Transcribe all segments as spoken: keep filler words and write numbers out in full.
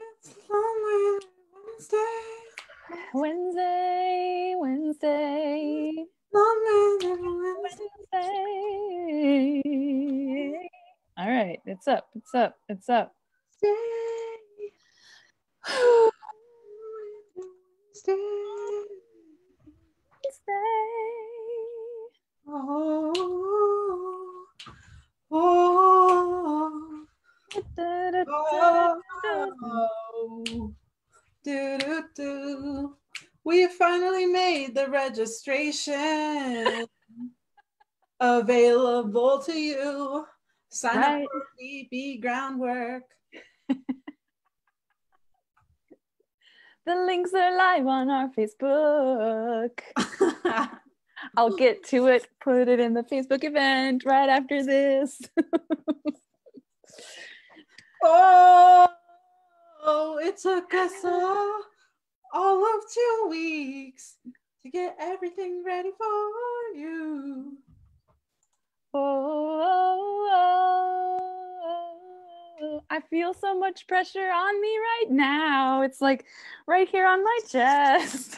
It's Long-Winded Wednesday. Wednesday, Wednesday. Long-Winded Wednesday. Wednesday. All right, it's up, it's up, it's up. Wednesday. Wednesday. Oh, oh, oh, da, da, da, da, da. Oh, do, do, do. We finally made the registration available to you. Sign right. up for B B groundwork. The links are live on our Facebook. I'll get to it, put it in the Facebook event right after this. oh, oh, it took us all, all of two weeks to get everything ready for you. Oh, oh, oh, oh, I feel so much pressure on me right now. It's like right here on my chest.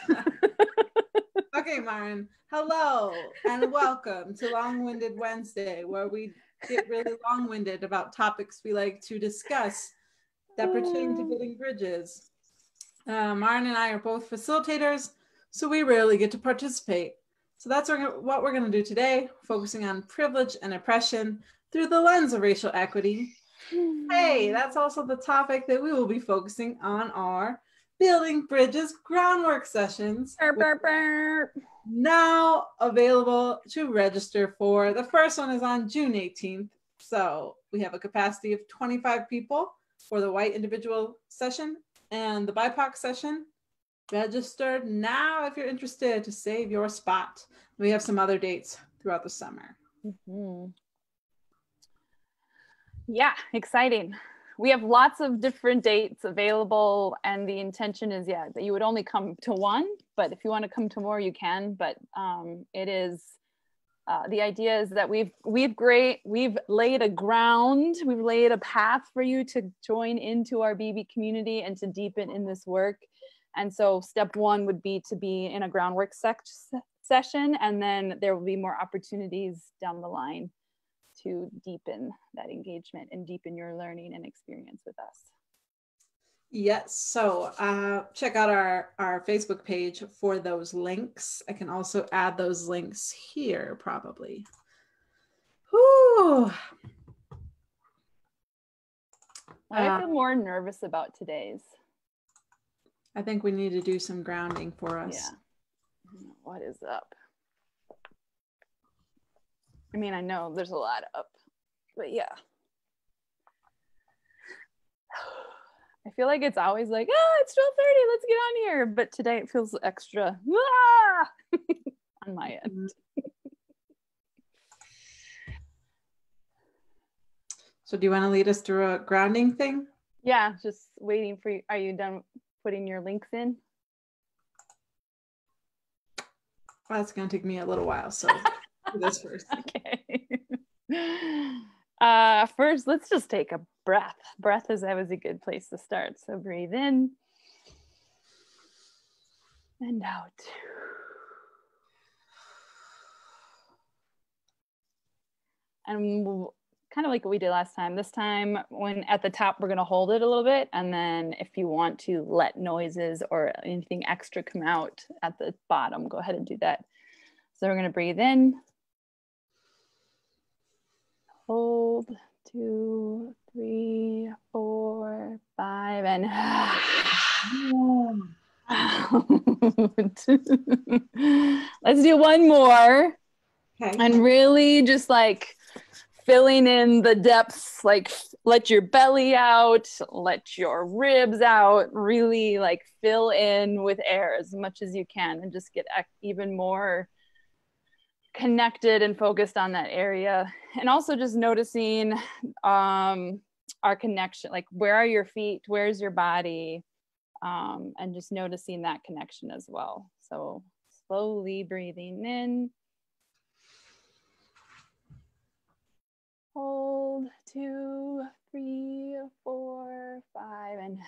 Okay, Maren. Hello and welcome to Long-Winded Wednesday, where we get really long-winded about topics we like to discuss that pertain to building bridges. Uh, Maren and I are both facilitators, so we rarely get to participate. So that's what we're going to do today, focusing on privilege and oppression through the lens of racial equity. Hey, that's also the topic that we will be focusing on our Building Bridges groundwork sessions, burp, burp, burp. Now available to register for. The first one is on June eighteenth, so we have a capacity of twenty-five people for the white individual session and the B I P O C session. Register now if you're interested to save your spot. We have some other dates throughout the summer. Mm-hmm. Yeah, exciting. We have lots of different dates available, and the intention is, yeah, that you would only come to one, but if you want to come to more, you can. But um, it is, uh, the idea is that we've, we've great, we've laid a ground, we've laid a path for you to join into our B B community and to deepen in this work. And so step one would be to be in a groundwork sec session, and then there will be more opportunities down the line to deepen that engagement and deepen your learning and experience with us. Yes, so uh, check out our, our Facebook page for those links. I can also add those links here probably. Whew. I feel uh, more nervous about today's. I think we need to do some grounding for us. Yeah. What is up? I mean, I know there's a lot up, but yeah. I feel like it's always like, oh, it's twelve thirty, let's get on here. But today it feels extra ah! on my end. So do you want to lead us through a grounding thing? Yeah, just waiting for you. Are you done putting your links in? Well, that's going to take me a little while, so. This first. Okay. Uh, first, let's just take a breath. Breath is always a good place to start. So breathe in and out. And we'll, kind of like what we did last time, this time when at the top, we're going to hold it a little bit. And then if you want to let noises or anything extra come out at the bottom, go ahead and do that. So we're going to breathe in. Hold, two, three, four, five, and let's do one more. Okay. And really just like filling in the depths, like let your belly out, let your ribs out, really like fill in with air as much as you can and just get even more connected and focused on that area. And also just noticing um, our connection, like where are your feet? Where's your body? Um, and just noticing that connection as well. So slowly breathing in. Hold, two, three, four, five, and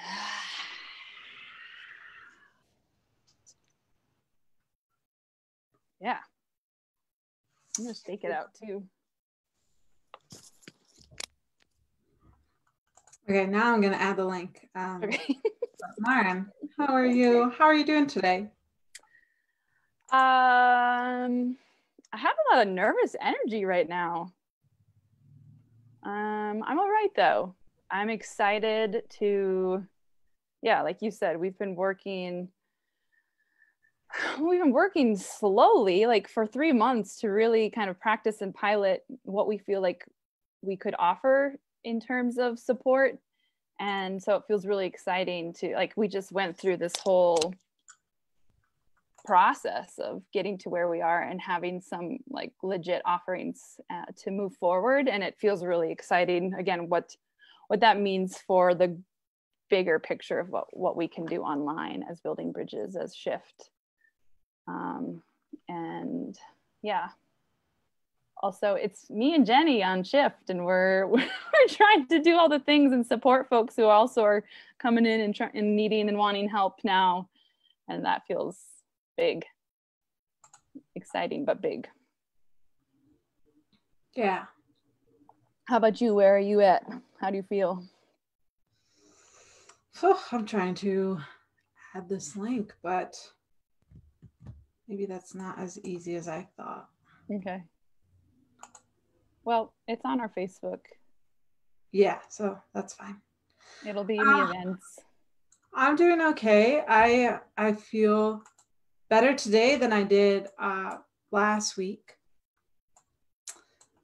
I'm gonna stake it out too. Okay, now I'm gonna add the link. Um, okay. Maren, how are you? How are you doing today? Um, I have a lot of nervous energy right now. Um, I'm all right though. I'm excited to, yeah, like you said, we've been working. We've been working slowly, like for three months to really kind of practice and pilot what we feel like we could offer in terms of support. And so it feels really exciting to, like, we just went through this whole process of getting to where we are and having some like legit offerings uh, to move forward. And it feels really exciting, again, what what that means for the bigger picture of what, what we can do online as Building Bridges, as Shift. Um, and yeah, also it's me and Jenny on Shift, and we're, we're trying to do all the things and support folks who also are coming in and, try and needing and wanting help now. And that feels big, exciting, but big. Yeah. How about you? Where are you at? How do you feel? Oh, I'm trying to add this link, but maybe that's not as easy as I thought. Okay. Well, it's on our Facebook. Yeah, so that's fine. It'll be in the uh, events. I'm doing okay. I I feel better today than I did uh, last week.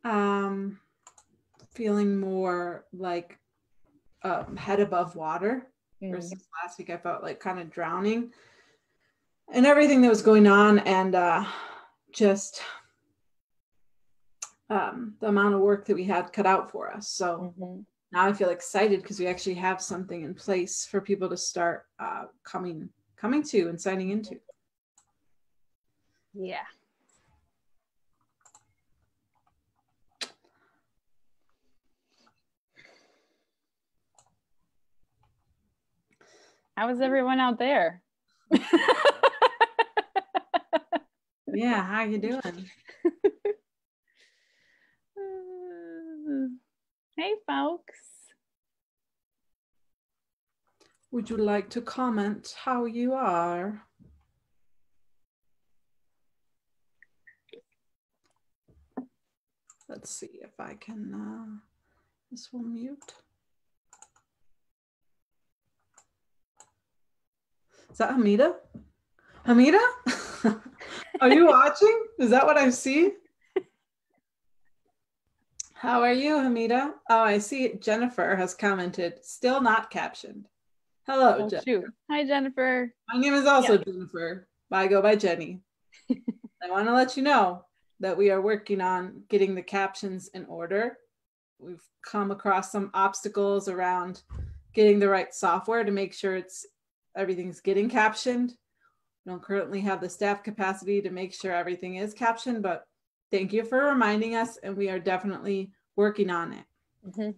Um, feeling more like um, head above water mm. versus last week. I felt like kind of drowning. And everything that was going on, and uh, just um, the amount of work that we had cut out for us. So mm-hmm. now I feel excited because we actually have something in place for people to start uh, coming coming to and signing into. Yeah. How is everyone out there? Yeah, how you doing? Hey, folks. Would you like to comment how you are? Let's see if I can, uh, this will mute. Is that Hamida? Hamida? Are you watching? Is that what I see? How are you, Hamida? Oh, I see it. Jennifer has commented, still not captioned. Hello, oh, Jennifer. Shoot. Hi, Jennifer. My name is also yeah. Jennifer, but I go by Jenny. I want to let you know that we are working on getting the captions in order. We've come across some obstacles around getting the right software to make sure it's everything's getting captioned. We don't currently have the staff capacity to make sure everything is captioned, but thank you for reminding us, and we are definitely working on it. Mm-hmm.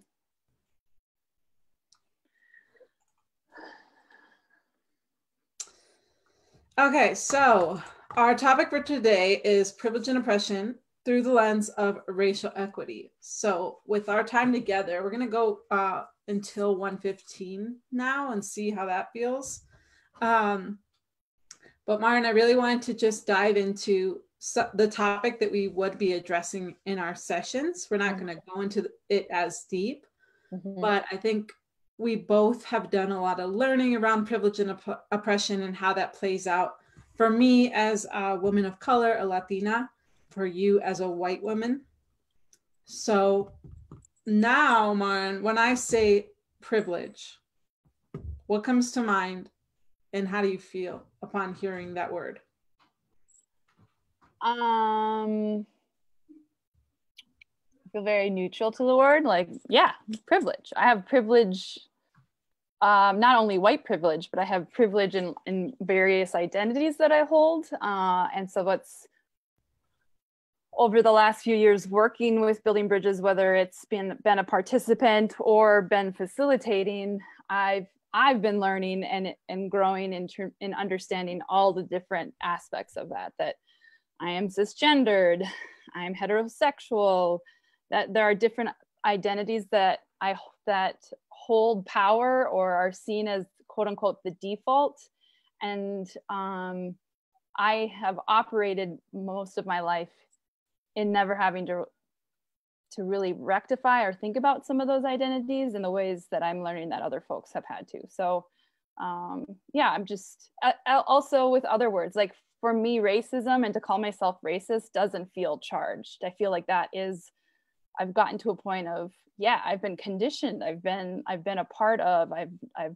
Okay, so our topic for today is privilege and oppression through the lens of racial equity. So with our time together, we're gonna go uh, until one fifteen now and see how that feels. Um, But Maren, I really wanted to just dive into the topic that we would be addressing in our sessions. We're not going to go into it as deep, mm-hmm. but I think we both have done a lot of learning around privilege and op oppression and how that plays out for me as a woman of color, a Latina, for you as a white woman. So now, Maren, when I say privilege, what comes to mind? And how do you feel upon hearing that word? Um, I feel very neutral to the word. Like, yeah, privilege. I have privilege, um, not only white privilege, but I have privilege in, in various identities that I hold. Uh, and so what's over the last few years working with Building Bridges, whether it's been, been a participant or been facilitating, I've I've been learning and, and growing in, in understanding all the different aspects of that, that I am cisgendered, I'm heterosexual, that there are different identities that I that hold power or are seen as quote unquote the default. And um, I have operated most of my life in never having to to really rectify or think about some of those identities in the ways that I'm learning that other folks have had to. So um, yeah, I'm just, I, I also with other words, like for me, racism and to call myself racist doesn't feel charged. I feel like that is, I've gotten to a point of, yeah, I've been conditioned. I've been, I've been a part of, I've, I've,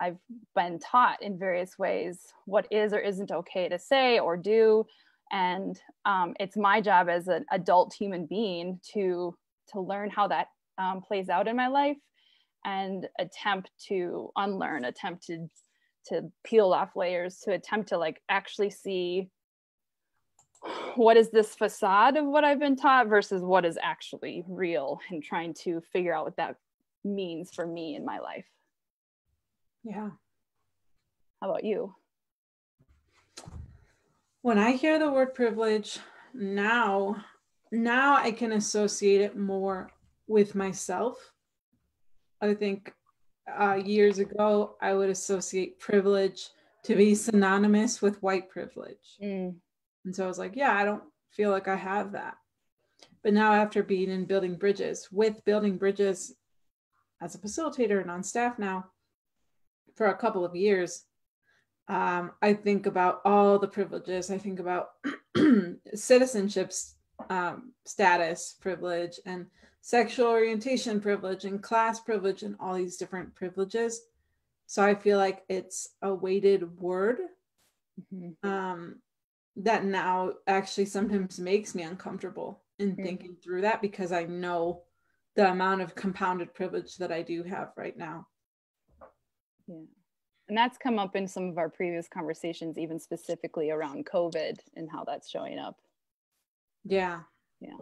I've been taught in various ways what is or isn't okay to say or do. And um, it's my job as an adult human being to, to learn how that um, plays out in my life and attempt to unlearn, attempt to, to peel off layers, to attempt to like actually see what is this facade of what I've been taught versus what is actually real, and trying to figure out what that means for me in my life. Yeah. How about you? When I hear the word privilege, now, now I can associate it more with myself. I think uh, years ago, I would associate privilege to be synonymous with white privilege. Mm. And so I was like, yeah, I don't feel like I have that. But now after being in Building Bridges, with Building Bridges as a facilitator and on staff now for a couple of years, Um, I think about all the privileges. I think about citizenship um, status privilege and sexual orientation privilege and class privilege and all these different privileges. So I feel like it's a weighted word mm-hmm. um, that now actually sometimes makes me uncomfortable in mm-hmm. thinking through that, because I know the amount of compounded privilege that I do have right now. Yeah. And that's come up in some of our previous conversations, even specifically around COVID and how that's showing up. Yeah. Yeah.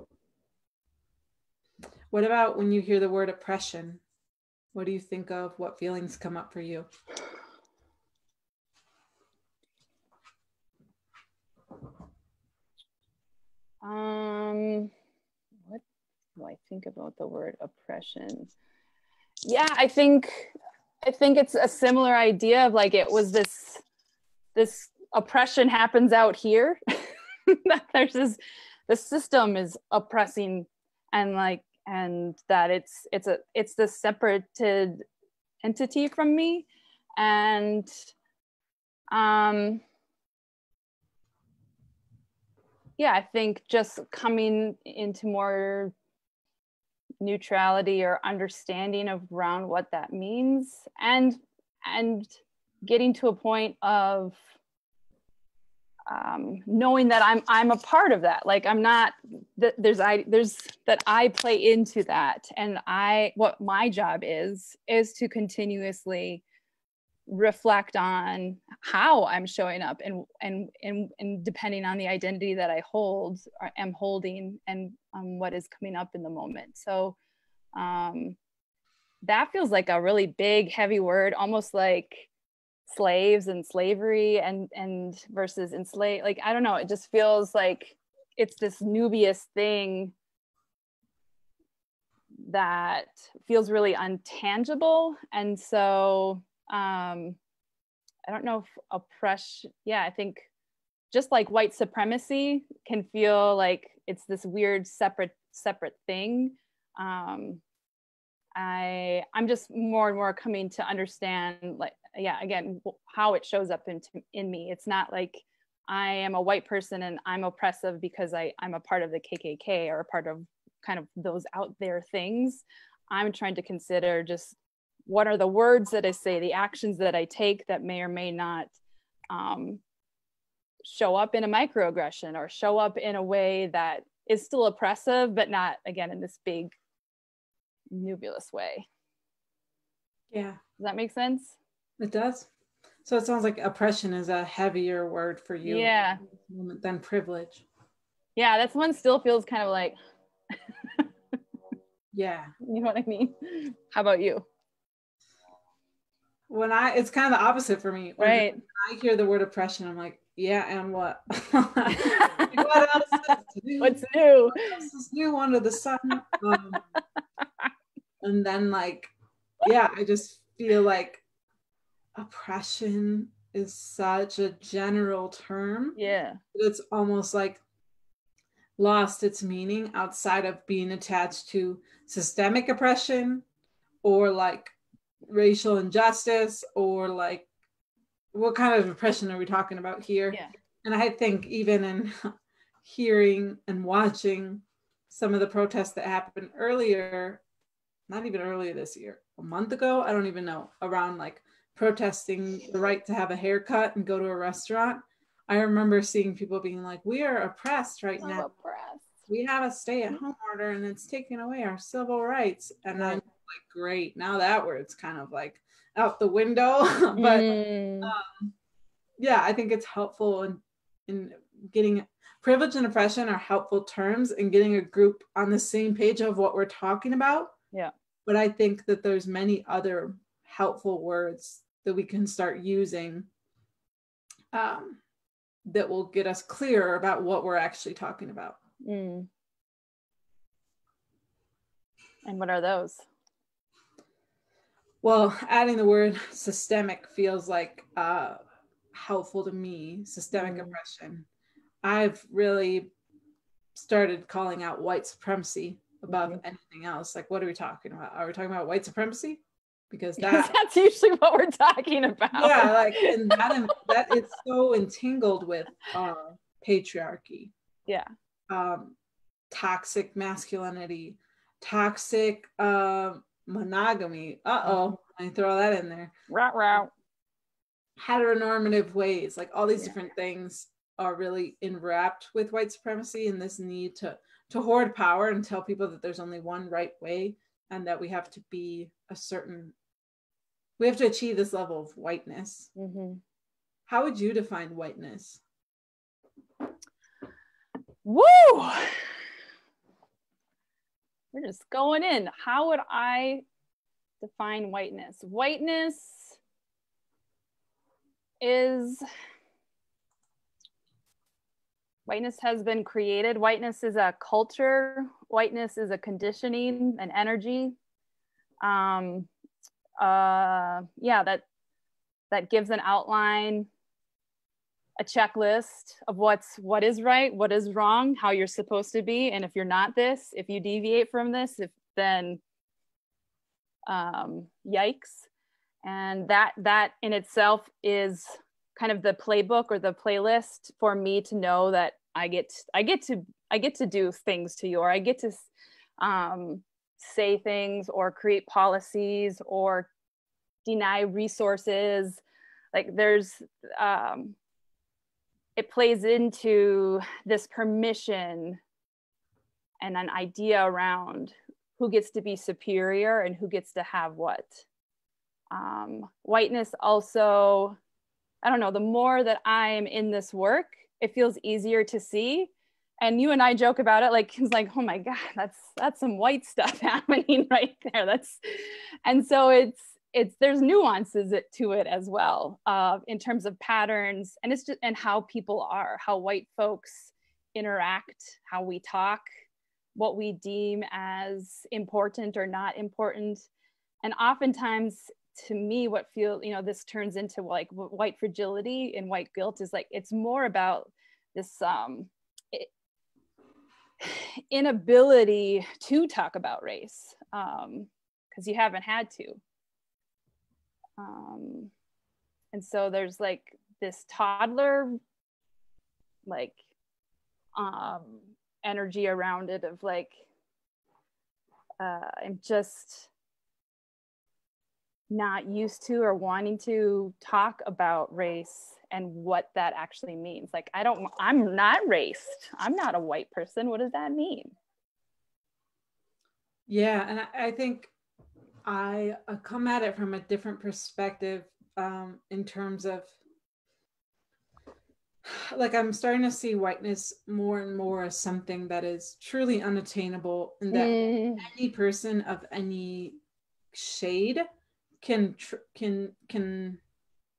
What about when you hear the word oppression? What do you think of? What feelings come up for you? Um, what do I think about the word oppression? Yeah, I think... I think it's a similar idea of like, it was this, this oppression happens out here. There's this, the system is oppressing, and like, and that it's, it's a, it's this separated entity from me. And, um, yeah, I think just coming into more neutrality or understanding of around what that means, and and getting to a point of um, knowing that I'm I'm a part of that. Like I'm not that there's I there's that I play into that, and I what my job is is to continuously reflect on how I'm showing up, and and and, and depending on the identity that I hold or am holding, and um, what is coming up in the moment. So um, that feels like a really big, heavy word, almost like slaves and slavery and and versus enslaved. Like I don't know, it just feels like it's this nubious thing that feels really untangible, and so. Um, I don't know if oppression, yeah, I think just like white supremacy can feel like it's this weird separate separate thing. Um, I, I'm just more and more coming to understand like, yeah, again, how it shows up in, in me. It's not like I am a white person and I'm oppressive because I, I'm a part of the K K K or a part of kind of those out there things. I'm trying to consider just what are the words that I say, the actions that I take that may or may not um, show up in a microaggression or show up in a way that is still oppressive, but not, again, in this big, nebulous way. Yeah. Does that make sense? It does. So it sounds like oppression is a heavier word for you yeah. than privilege. Yeah, that's one still feels kind of like, yeah. You know what I mean? How about you? When I, it's kind of the opposite for me. When right. I hear the word oppression, I'm like, Yeah, and what? What else is new? What's new? What else is new under the sun? Um, and then, like, yeah, I just feel like oppression is such a general term. Yeah, it's almost like lost its meaning outside of being attached to systemic oppression or like racial injustice or like what kind of oppression are we talking about here? Yeah. And I think even in hearing and watching some of the protests that happened earlier, not even earlier this year, a month ago, I don't even know, around like protesting the right to have a haircut and go to a restaurant. I remember seeing people being like, we are oppressed right I'm now. Oppressed. We have a stay-at-home order and it's taking away our civil rights. And I'm like, great. Now that word's kind of like out the window. But mm. um, yeah, I think it's helpful in, in getting privilege and oppression are helpful terms and getting a group on the same page of what we're talking about. Yeah. But I think that there's many other helpful words that we can start using um, that will get us clearer about what we're actually talking about. Mm. And what are those? Well, adding the word systemic feels like uh, helpful to me, systemic mm. oppression. I've really started calling out white supremacy above mm-hmm. anything else. Like, what are we talking about? Are we talking about white supremacy? Because that, that's usually what we're talking about. Yeah, like, and that, that is so entangled with uh, patriarchy. Yeah. Um, toxic masculinity, toxic uh, monogamy. Uh-oh, I throw that in there. Rout, rout. Heteronormative ways, like all these yeah. different things are really enwrapped with white supremacy and this need to, to hoard power and tell people that there's only one right way and that we have to be a certain, we have to achieve this level of whiteness. Mm-hmm. How would you define whiteness? Woo! We're just going in. How would I define whiteness? Whiteness is, whiteness has been created. Whiteness is a culture. Whiteness is a conditioning, an energy. Um, uh, yeah, that, that gives an outline, a checklist of what's, what is right, what is wrong, how you're supposed to be. And if you're not this, if you deviate from this, if then, um, yikes. And that, that in itself is kind of the playbook or the playlist for me to know that I get, I get to, I get to do things to you, or I get to, um, say things or create policies or deny resources. Like there's, um, it plays into this permission and an idea around who gets to be superior and who gets to have what. Um, whiteness also, I don't know, the more that I'm in this work, it feels easier to see. And you and I joke about it, like, it's like, oh my God, that's, that's some white stuff happening right there. That's, and so it's, it's, there's nuances it, to it as well, uh, in terms of patterns and it's just, and how people are, how white folks interact, how we talk, what we deem as important or not important. And oftentimes to me, what feel, you know, this turns into like white fragility and white guilt is like, it's more about this, um, it, inability to talk about race um because you haven't had to um and so there's like this toddler like um energy around it of like uh I'm just not used to or wanting to talk about race and what that actually means. Like, I don't, I'm not raced. I'm not a white person. What does that mean? Yeah. And I, I think I come at it from a different perspective um, in terms of like, I'm starting to see whiteness more and more as something that is truly unattainable and that mm. any person of any shade can, tr- can, can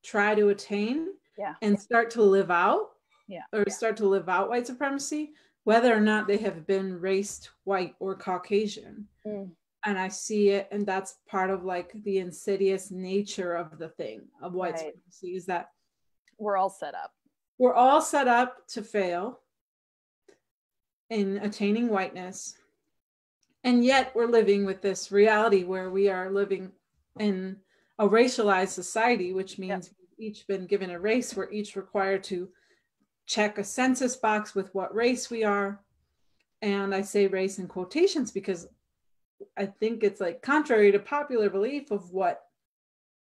try to attain. yeah. and start to live out yeah. or yeah. start to live out white supremacy, whether or not they have been raced white or Caucasian. Mm. And I see it, and that's part of like the insidious nature of the thing of white right. supremacy, is that we're all set up. We're all set up to fail in attaining whiteness. And yet we're living with this reality where we are living in a racialized society, which means yep. we've each been given a race. We're each required to check a census box with what race we are. And I say race in quotations because I think it's like contrary to popular belief of what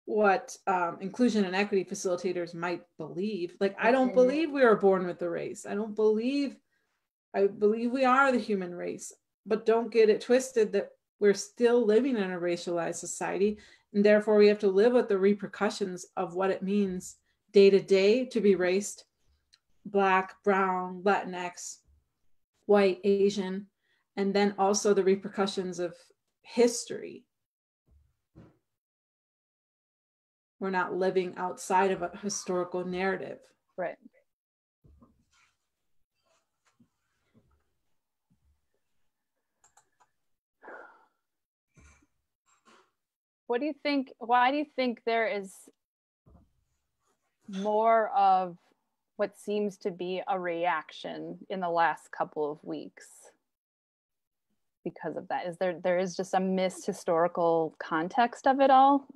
what um, inclusion and equity facilitators might believe. Like, I don't believe we are born with the race. I don't believe, I believe we are the human race, but don't get it twisted that we're still living in a racialized society. And therefore we have to live with the repercussions of what it means day to day to be raced, Black, brown, Latinx, white, Asian, and then also the repercussions of history. We're not living outside of a historical narrative. Right. What do you think, why do you think there is more of what seems to be a reaction in the last couple of weeks because of that? Is there, there is just a missed historical context of it all?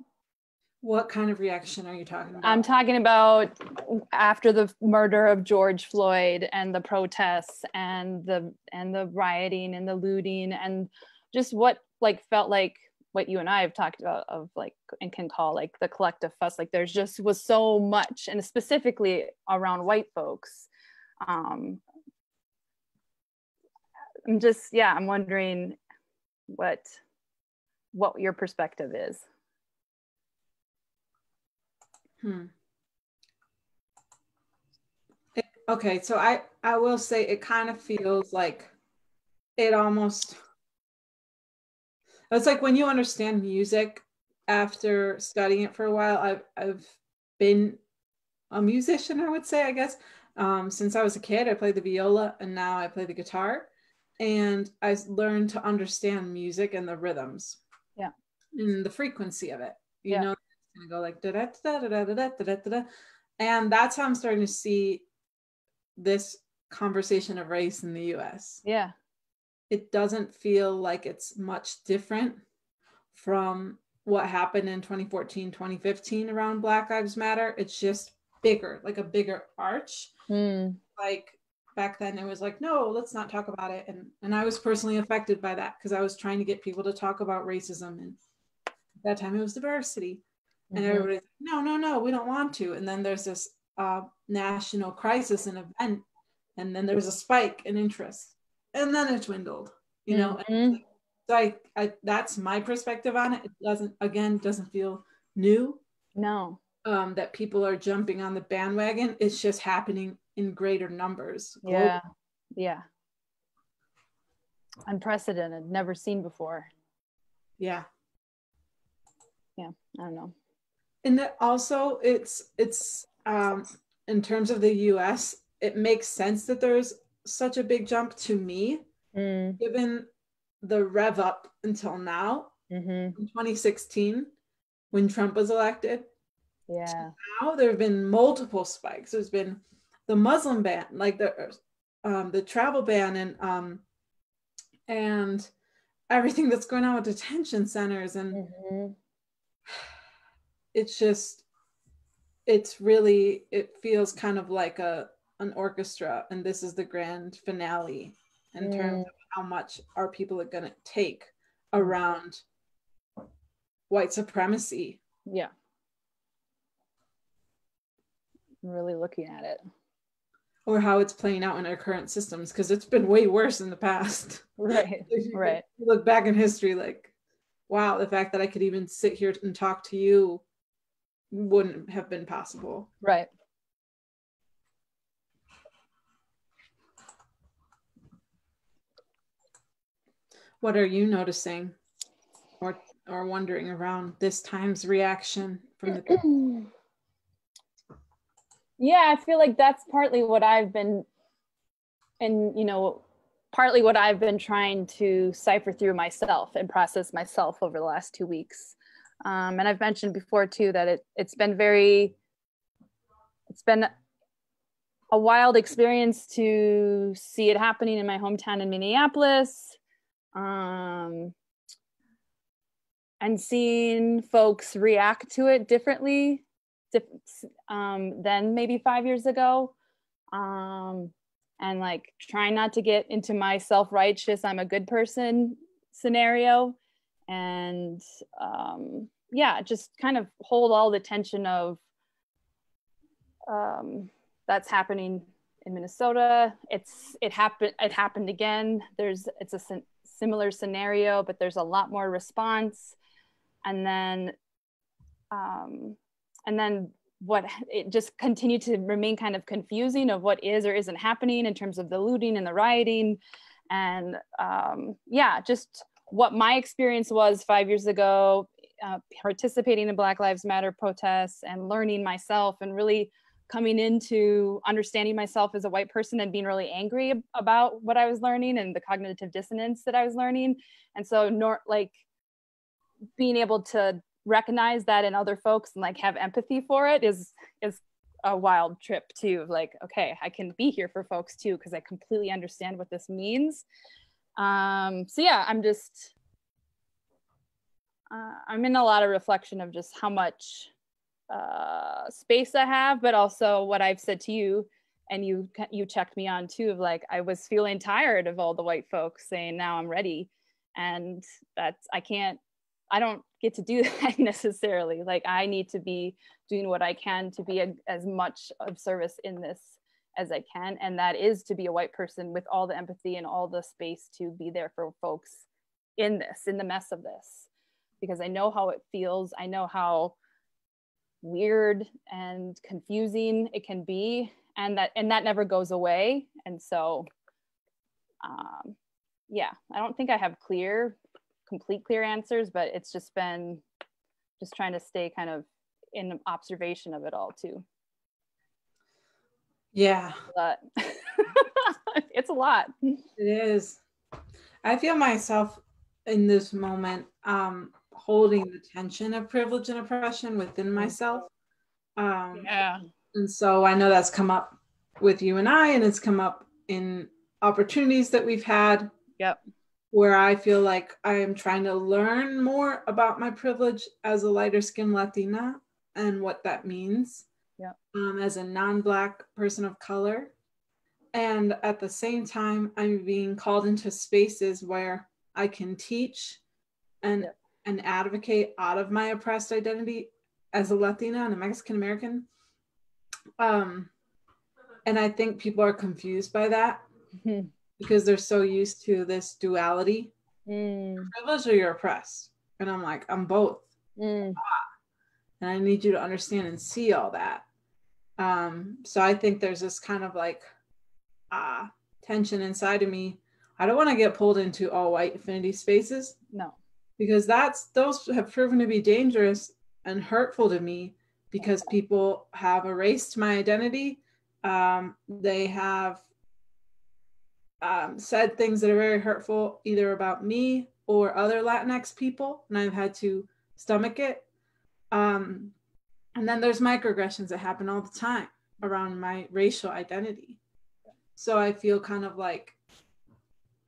What kind of reaction are you talking about? I'm talking about after the murder of George Floyd and the protests and the and the rioting and the looting and just what like felt like what you and I have talked about of like and can call like the collective fuss. Like there's just was so much, and specifically around white folks. Um, I'm just yeah, I'm wondering what what your perspective is. Hmm. It, okay, so I, I will say it kind of feels like it almost, it's like when you understand music after studying it for a while. I've, I've been a musician, I would say, I guess. Um, since I was a kid, I played the viola and now I play the guitar, and I learned to understand music and the rhythms. Yeah. And the frequency of it, you yeah. know? And go like da da da da da da da da da, and that's how I'm starting to see this conversation of race in the U S. Yeah, it doesn't feel like it's much different from what happened in twenty fourteen, twenty fifteen around Black Lives Matter. It's just bigger, like a bigger arch. Mm. Like back then, it was like, no, let's not talk about it, and and I was personally affected by that because I was trying to get people to talk about racism, and at that time it was diversity. And everybody's like, no, no, no, we don't want to. And then there's this uh, national crisis and event. And then there was a spike in interest. And then it dwindled, you know. Mm-hmm. And so I, I, that's my perspective on it. It doesn't, again, doesn't feel new. No. Um, that people are jumping on the bandwagon. It's just happening in greater numbers. Globally. Yeah. Yeah. Unprecedented. Never seen before. Yeah. Yeah. I don't know. And that also it's, it's um, in terms of the U S, it makes sense that there's such a big jump to me, mm. given the rev up until now, mm-hmm. in twenty sixteen, when Trump was elected. Yeah. Now there have been multiple spikes. There's been the Muslim ban, like the, um, the travel ban and, um, and everything that's going on with detention centers and, mm-hmm. It's just, it's really, it feels kind of like a an orchestra, and this is the grand finale in mm. terms of how much are people going to take around white supremacy. Yeah. I'm really looking at it. Or how it's playing out in our current systems, because it's been way worse in the past. Right, if you right. look back in history, like, wow, the fact that I could even sit here and talk to you wouldn't have been possible. Right. What are you noticing or or wondering around this time's reaction from the Yeah, I feel like that's partly what I've been, and, you know, partly what I've been trying to cipher through myself and process myself over the last two weeks. Um, and I've mentioned before too, that it, it's been very, it's been a wild experience to see it happening in my hometown in Minneapolis. Um, and seeing folks react to it differently um, than maybe five years ago. Um, and like trying not to get into my self-righteous, I'm a good person scenario. And um, yeah, just kind of hold all the tension of um, that's happening in Minnesota. It's, it happened, it happened again. There's, it's a similar scenario, but there's a lot more response. And then, um, and then what, it just continued to remain kind of confusing of what is or isn't happening in terms of the looting and the rioting. And um, yeah, just what my experience was five years ago, uh, participating in Black Lives Matter protests and learning myself and really coming into understanding myself as a white person and being really angry about what I was learning and the cognitive dissonance that I was learning. And so nor like being able to recognize that in other folks and like have empathy for it is, is a wild trip too. Like, okay, I can be here for folks too, because I completely understand what this means. Um, so yeah, I'm just, uh, I'm in a lot of reflection of just how much uh space I have, but also what I've said to you, and you you checked me on too, of like I was feeling tired of all the white folks saying now I'm ready, and that's I can't I don't get to do that necessarily. Like I need to be doing what I can to be a, as much of service in this as I can, and that is to be a white person with all the empathy and all the space to be there for folks in this, in the mess of this, because I know how it feels. I know how weird and confusing it can be, and that and that never goes away. And so um yeah, I don't think I have clear complete clear answers, but it's just been just trying to stay kind of in observation of it all too. Yeah, but it's a lot. It is. I feel myself in this moment um holding the tension of privilege and oppression within myself. Um, yeah. And so I know that's come up with you and I, and it's come up in opportunities that we've had. Yep. Where I feel like I am trying to learn more about my privilege as a lighter skinned Latina and what that means. Yep. Um, as a non-Black person of color. And at the same time, I'm being called into spaces where I can teach and yep. and advocate out of my oppressed identity as a Latina and a Mexican-American. Um, and I think people are confused by that mm-hmm. because they're so used to this duality. Mm. You're privileged or you're oppressed? And I'm like, I'm both. Mm. And I need you to understand and see all that. Um, so I think there's this kind of like uh, tension inside of me. I don't want to get pulled into all white affinity spaces. No. Because that's those have proven to be dangerous and hurtful to me, because people have erased my identity. Um, they have um, said things that are very hurtful, either about me or other Latinx people, and I've had to stomach it. Um, and then there's microaggressions that happen all the time around my racial identity. So I feel kind of like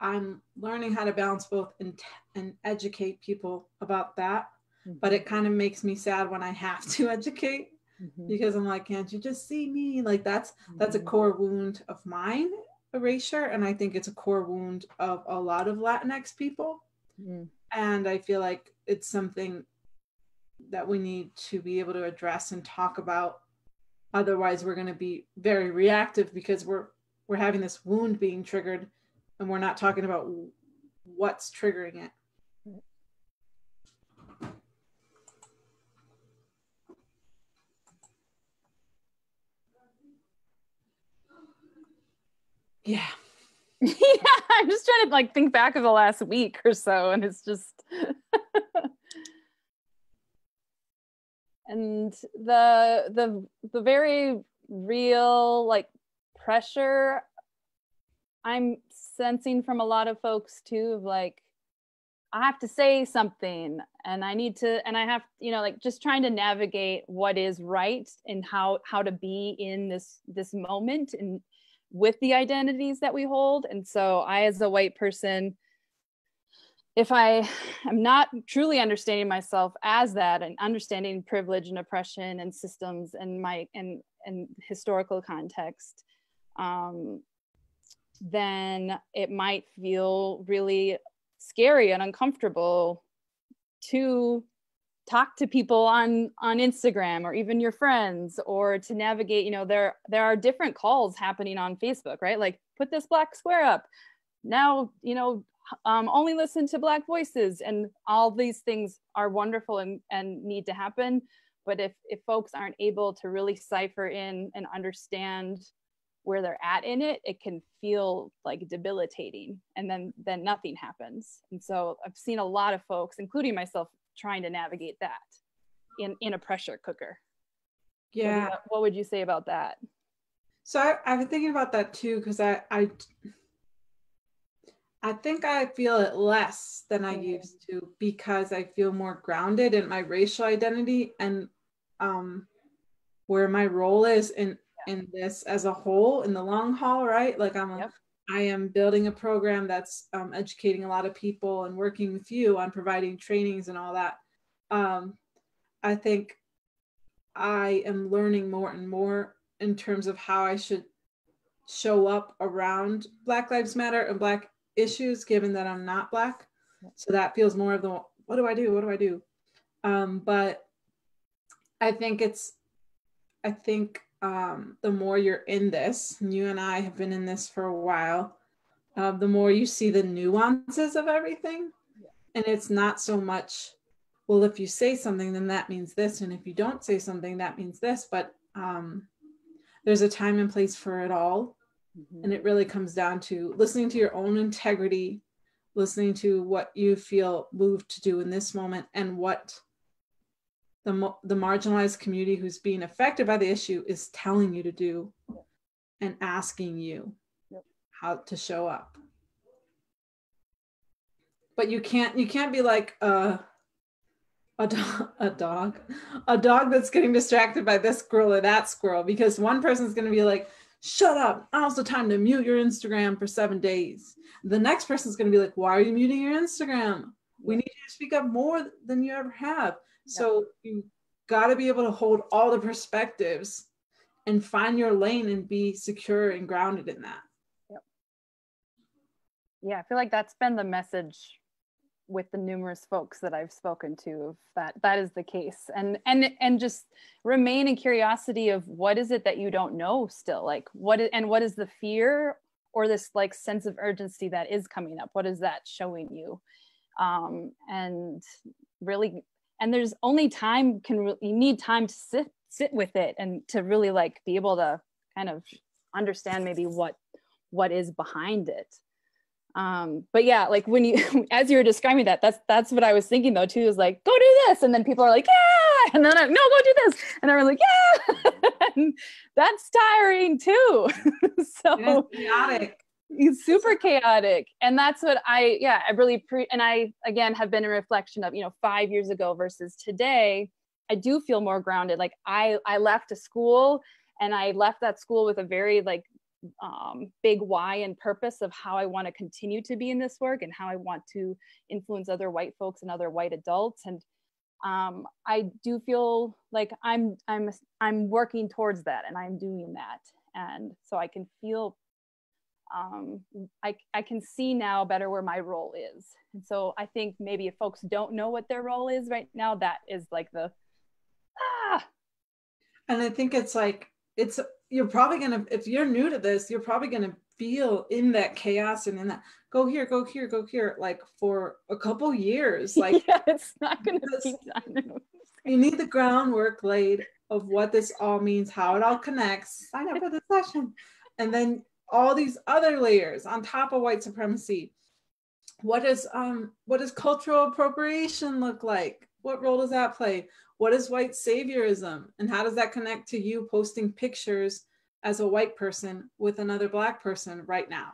I'm learning how to balance both and, and educate people about that. Mm-hmm. But it kind of makes me sad when I have to educate mm-hmm. because I'm like, can't you just see me? Like that's, mm-hmm. that's a core wound of mine, erasure. And I think it's a core wound of a lot of Latinx people. Mm-hmm. And I feel like it's something that we need to be able to address and talk about. Otherwise we're going to be very reactive, because we're, we're having this wound being triggered, and we're not talking about what's triggering it. Yeah. Yeah, I'm just trying to like think back of the last week or so, and it's just. And the, the, the very real like pressure I'm sensing from a lot of folks too, of like, I have to say something and I need to, and I have, you know, like just trying to navigate what is right and how, how to be in this, this moment and with the identities that we hold. And so I, as a white person, if I am not truly understanding myself as that and understanding privilege and oppression and systems and my, and, and historical context, um, then it might feel really scary and uncomfortable to talk to people on on Instagram or even your friends, or to navigate, you know, there there are different calls happening on Facebook, right? Like, put this black square up now, you know, um, only listen to black voices, and all these things are wonderful and, and need to happen. But if, if folks aren't able to really cipher in and understand where they're at in it, it can feel like debilitating, and then then nothing happens. And so I've seen a lot of folks, including myself, trying to navigate that in, in a pressure cooker. Yeah. So what, what would you say about that? So I, I've been thinking about that too, because I, I I think I feel it less than I mm-hmm. used to, because I feel more grounded in my racial identity and um, where my role is in in this as a whole in the long haul, right? Like I'm, yep. I am building a program that's um, educating a lot of people and working with you on providing trainings and all that. Um, I think I am learning more and more in terms of how I should show up around Black Lives Matter and Black issues, given that I'm not Black. So that feels more of the, what do I do? What do I do? Um, but I think it's, I think, Um, the more you're in this, and you and I have been in this for a while, uh, the more you see the nuances of everything. Yeah. And it's not so much, well, if you say something, then that means this. And if you don't say something, that means this. But um, there's a time and place for it all. Mm-hmm. And it really comes down to listening to your own integrity, listening to what you feel moved to do in this moment, and what The, the marginalized community who's being affected by the issue is telling you to do, and asking you yep. how to show up. But you can't you can't be like a a, do- a dog a dog that's getting distracted by this squirrel or that squirrel, because one person's going to be like, shut up, now's the time to mute your Instagram for seven days. The next person's going to be like, why are you muting your Instagram? We need you to speak up more than you ever have. So you got to be able to hold all the perspectives and find your lane and be secure and grounded in that. Yep. Yeah, I feel like that's been the message with the numerous folks that I've spoken to, that that is the case. And and and just remain in curiosity of what is it that you don't know still? Like what is, and what is the fear or this like sense of urgency that is coming up? What is that showing you? Um, and really And there's only time can re- you need time to sit sit with it and to really like be able to kind of understand maybe what what is behind it. Um, but yeah, like when you as you were describing that, that's that's what I was thinking though too, is like, go do this, and then people are like, yeah, and then I, no, go do this, and they're like, yeah, and that's tiring too. So it's chaotic. It's super chaotic. And that's what I, yeah, I really, pre- and I, again, have been in reflection of, you know, five years ago versus today, I do feel more grounded. Like I, I left a school, and I left that school with a very like um, big why and purpose of how I want to continue to be in this work and how I want to influence other white folks and other white adults. And um, I do feel like I'm, I'm, I'm working towards that, and I'm doing that. And so I can feel Um, I, I can see now better where my role is. And so I think maybe if folks don't know what their role is right now, that is like the, ah. And I think it's like, it's, you're probably going to, if you're new to this, you're probably going to feel in that chaos and in that, go here, go here, go here, like for a couple years. Like yeah, it's not going to be done. You need the groundwork laid of what this all means, how it all connects. Sign up for the session. And then all these other layers on top of white supremacy. What is um what does cultural appropriation look like? What role does that play? What is white saviorism? And how does that connect to you posting pictures as a white person with another black person right now?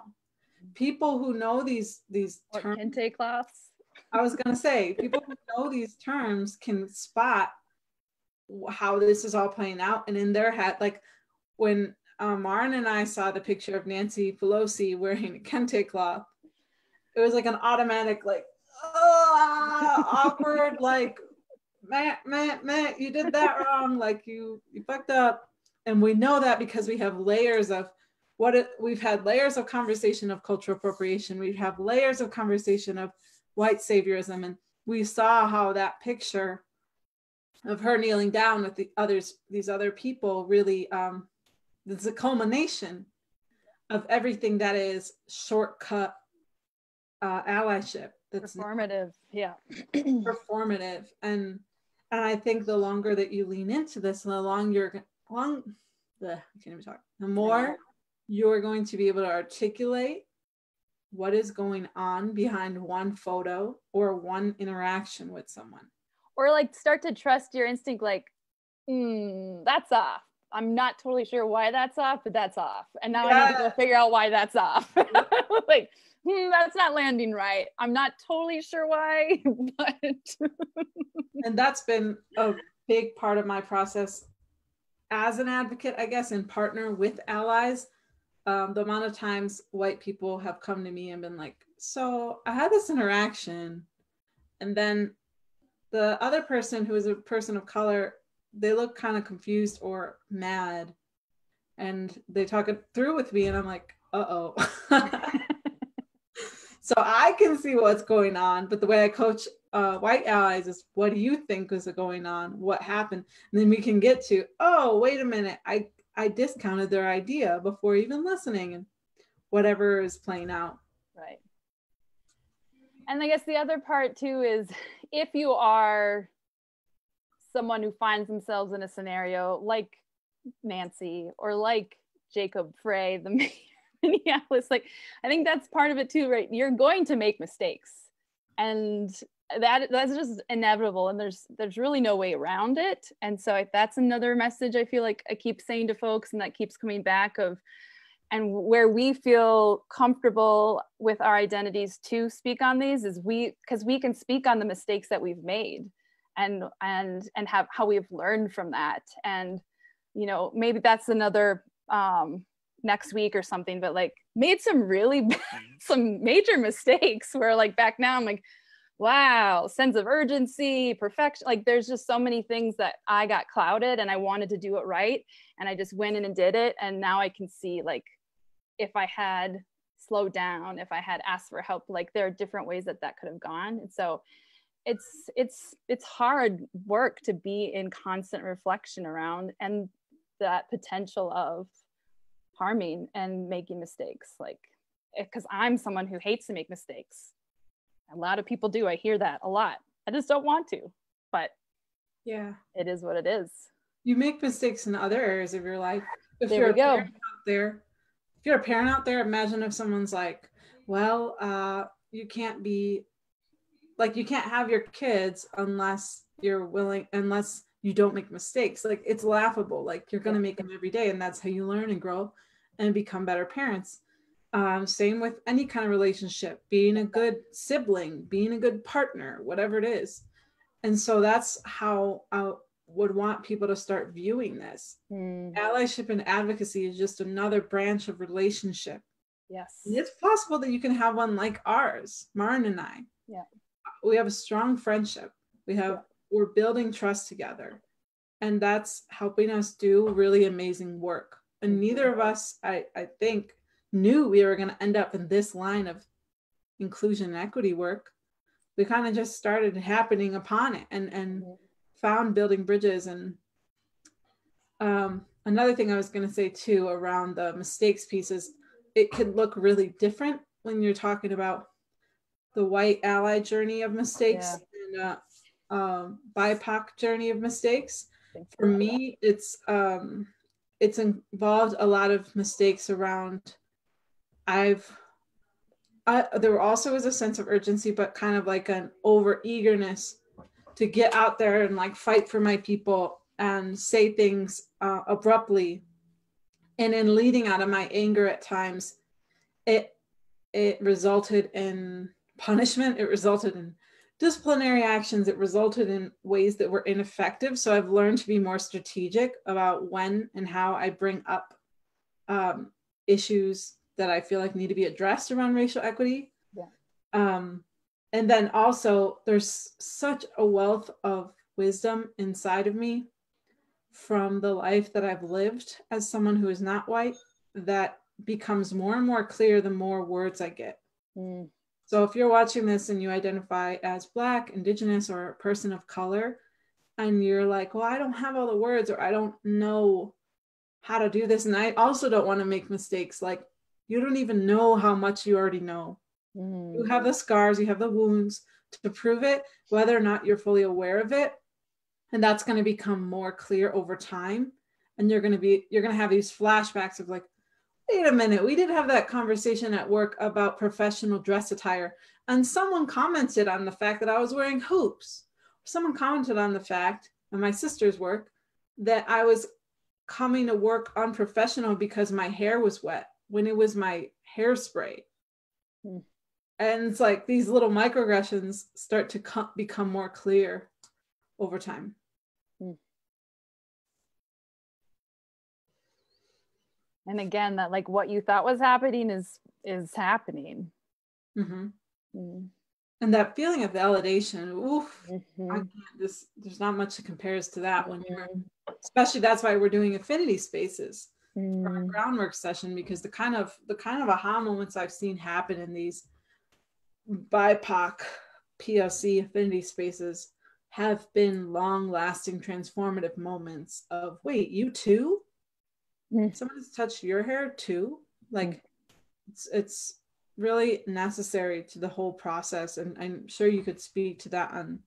People who know these, these terms. Kente cloths. I was going to say, people who know these terms can spot how this is all playing out. And in their head, like when uh, Maren and I saw the picture of Nancy Pelosi wearing a kente cloth, it was like an automatic, like, oh, awkward, like, Matt, Matt, Matt, you did that wrong. Like you, you fucked up. And we know that because we have layers of what it, we've had layers of conversation of cultural appropriation. We have layers of conversation of white saviorism. And we saw how that picture of her kneeling down with the others, these other people really, um, it's a culmination of everything that is shortcut uh, allyship. That's performative. Yeah. Performative. And, and I think the longer that you lean into this, the longer you're long, bleh, I can't even talk, the more you're going to be able to articulate what is going on behind one photo or one interaction with someone. Or like start to trust your instinct, like, mm, that's off. I'm not totally sure why that's off, but that's off. And now yeah. I need to go figure out why that's off. Like, hmm, that's not landing right. I'm not totally sure why, but. And that's been a big part of my process as an advocate, I guess, and partner with allies. Um, the amount of times white people have come to me and been like, so I had this interaction, and then the other person who is a person of color, they look kind of confused or mad, and they talk it through with me, and I'm like, uh-oh. So I can see what's going on, but the way I coach uh, white allies is, what do you think was going on? What happened? And then we can get to, oh, wait a minute, I, I discounted their idea before even listening, and whatever is playing out. Right. And I guess the other part too is, if you are someone who finds themselves in a scenario like Nancy or like Jacob Frey, the mayor of Minneapolis, like, I think that's part of it too, right? You're going to make mistakes, and that that's just inevitable, and there's there's really no way around it. And so that's another message I feel like I keep saying to folks, and that keeps coming back of, and where we feel comfortable with our identities to speak on these is we, because we can speak on the mistakes that we've made, and and and have how we've learned from that. And you know, maybe that's another um, next week or something. But like, made some really bad, some major mistakes where like back now I'm like, wow, sense of urgency, perfection. Like there's just so many things that I got clouded, and I wanted to do it right, and I just went in and did it. And now I can see, like, if I had slowed down, if I had asked for help, like there are different ways that that could have gone. And so it's, it's, it's hard work to be in constant reflection around and that potential of harming and making mistakes. Like, cause I'm someone who hates to make mistakes. A lot of people do. I hear that a lot. I just don't want to, but yeah, it is what it is. You make mistakes in other areas of your life. If there you're a go. parent out there, if you're a parent out there, imagine if someone's like, well, uh, you can't be like, you can't have your kids unless you're willing, unless you don't make mistakes. Like it's laughable. Like you're going to make them every day. And that's how you learn and grow and become better parents. Um, same with any kind of relationship, being a good sibling, being a good partner, whatever it is. And so that's how I would want people to start viewing this. Mm. Allyship and advocacy is just another branch of relationship. Yes. And it's possible that you can have one like ours, Maren and I. Yeah. We have a strong friendship. We have, yeah. We're building trust together, and that's helping us do really amazing work. And neither of us, I, I think, knew we were going to end up in this line of inclusion and equity work. We kind of just started happening upon it, and and mm-hmm. found Building Bridges. And um, another thing I was going to say too around the mistakes piece is it could look really different when you're talking about the white ally journey of mistakes, yeah. and uh, um, B I P O C journey of mistakes. For me, it's um, it's involved a lot of mistakes around. I've, I, there also was a sense of urgency, but kind of like an over eagerness to get out there and like fight for my people and say things uh, abruptly. And in leading out of my anger at times, it it resulted in punishment. It resulted in disciplinary actions. It resulted in ways that were ineffective. So I've learned to be more strategic about when and how I bring up um, issues that I feel like need to be addressed around racial equity. Yeah. Um, and then also there's such a wealth of wisdom inside of me from the life that I've lived as someone who is not white that becomes more and more clear the more words I get. Mm. So if you're watching this and you identify as Black, Indigenous, or a person of color, and you're like, well, I don't have all the words, or I don't know how to do this, and I also don't want to make mistakes, like you don't even know how much you already know. Mm. You have the scars, you have the wounds to prove it, whether or not you're fully aware of it. And that's going to become more clear over time. And you're going to be, you're going to have these flashbacks of like, wait a minute, we did have that conversation at work about professional dress attire. And someone commented on the fact that I was wearing hoops. Someone commented on the fact, at my sister's work, that I was coming to work unprofessional because my hair was wet when it was my hairspray. Mm. And it's like these little microaggressions start to co- become more clear over time. Mm. And again, that like what you thought was happening is is happening. Mm-hmm. Mm. And that feeling of validation, oof, mm-hmm. I can't, this, there's not much that compares to that when you're, especially that's why we're doing affinity spaces mm. for our groundwork session, because the kind of the kind of aha moments I've seen happen in these B I P O C, P O C affinity spaces have been long-lasting transformative moments of, wait, you too? Mm. Someone's touched your hair too? Like, it's, it's really necessary to the whole process. And I'm sure you could speak to that on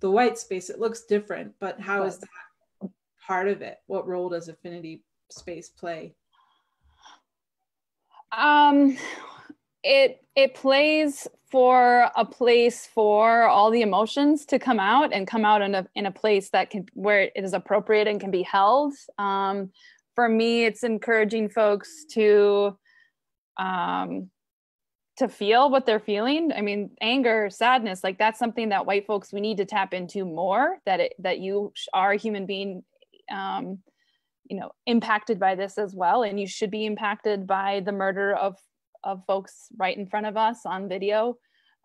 the white space. It looks different, but how is that part of it? What role does affinity space play? Um, it it plays for a place for all the emotions to come out and come out in a, in a place that can, where it is appropriate and can be held. Um, for me, it's encouraging folks to, um, to feel what they're feeling. I mean, anger, sadness, like that's something that white folks, we need to tap into more, that it, that you are a human being, um, you know, impacted by this as well. And you should be impacted by the murder of of folks right in front of us on video.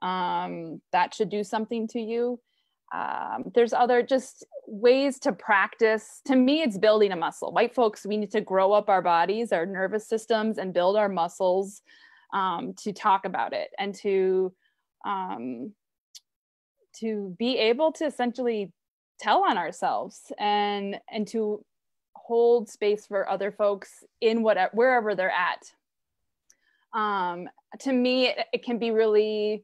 Um, that should do something to you. Um, there's other just ways to practice. To me, it's building a muscle. White folks, we need to grow up our bodies, our nervous systems, and build our muscles um, to talk about it and to, um, to be able to essentially tell on ourselves and, and to hold space for other folks in whatever, wherever they're at. Um, to me, it, it can be really,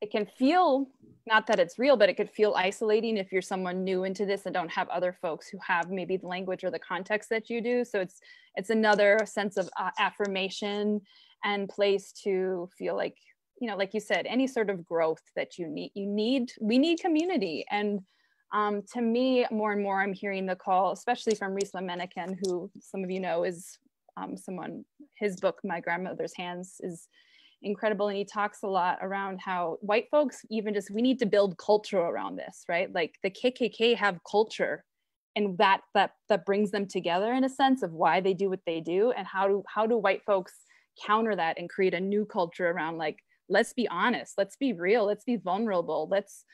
it can feel, not that it's real, but it could feel isolating if you're someone new into this and don't have other folks who have maybe the language or the context that you do. So it's, it's another sense of uh, affirmation and place to feel like, you know, like you said, any sort of growth that you need, you need, we need community. And, um, to me, more and more, I'm hearing the call, especially from Resmaa Menakem, who some of you know is Um, someone, his book, My Grandmother's Hands, is incredible. And he talks a lot around how white folks, even just, we need to build culture around this, right? Like the K K K have culture, and that that that brings them together in a sense of why they do what they do. And how do, how do white folks counter that and create a new culture around like, let's be honest, let's be real, let's be vulnerable, let's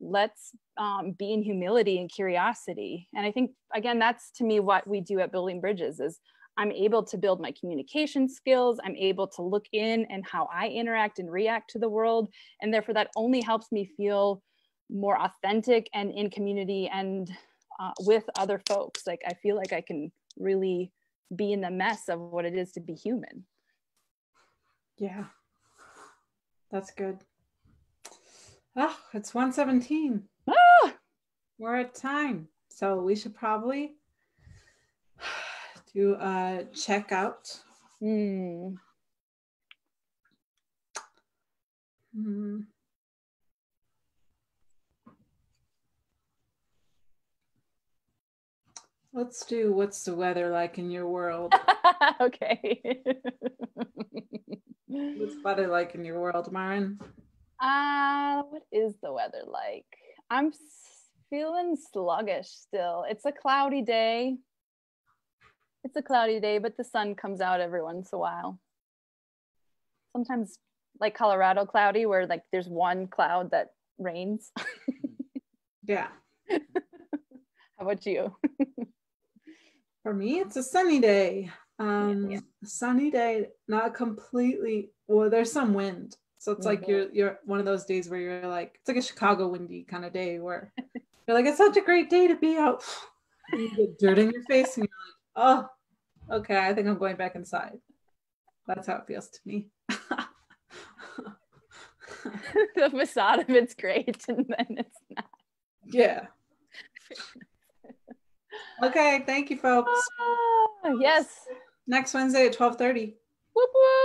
let's um, be in humility and curiosity. And I think, again, that's to me what we do at Building Bridges is, I'm able to build my communication skills. I'm able to look in and how I interact and react to the world. And therefore that only helps me feel more authentic and in community and uh, with other folks. Like I feel like I can really be in the mess of what it is to be human. Yeah, that's good. Oh, it's one seventeen. Ah! We're at time. So we should probably to uh, check out. Mm. Mm. Let's do what's the weather like in your world. Okay. What's the weather like in your world, Maren? Uh, what is the weather like? I'm feeling sluggish still. It's a cloudy day. It's a cloudy day, but the sun comes out every once in a while. Sometimes like Colorado cloudy where like there's one cloud that rains. Yeah. How about you? For me, it's a sunny day. Um, yeah, yeah. Sunny day, not completely, well, there's some wind. So it's mm-hmm. like you're you're one of those days where you're like, it's like a Chicago windy kind of day where you're like, it's such a great day to be out. And you get dirt in your face and you're like, oh, okay, I think I'm going back inside. That's how it feels to me. The facade of it's great and then it's not. Yeah. Okay, thank you, folks. Ah, yes. Next Wednesday at twelve thirty. Whoop, whoop.